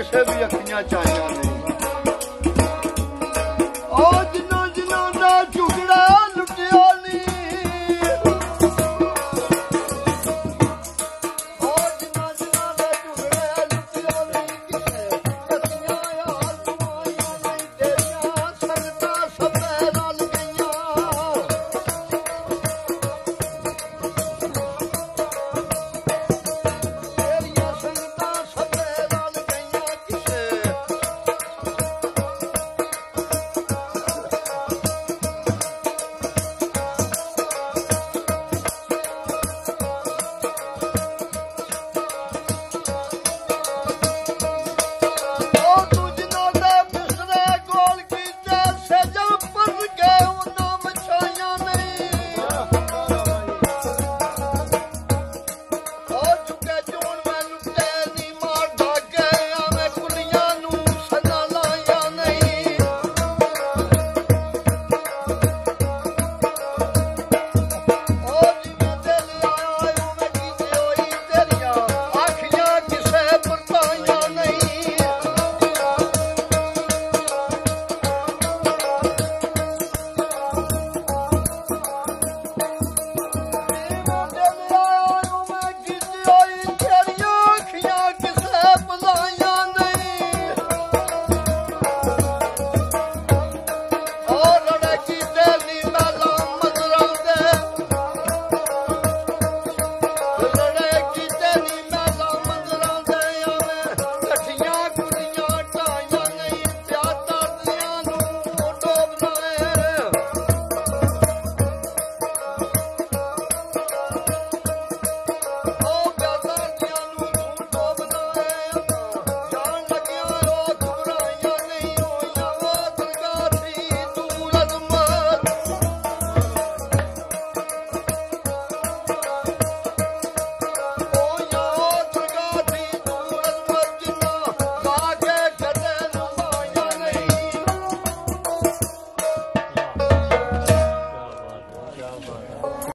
că șeruia chinea cea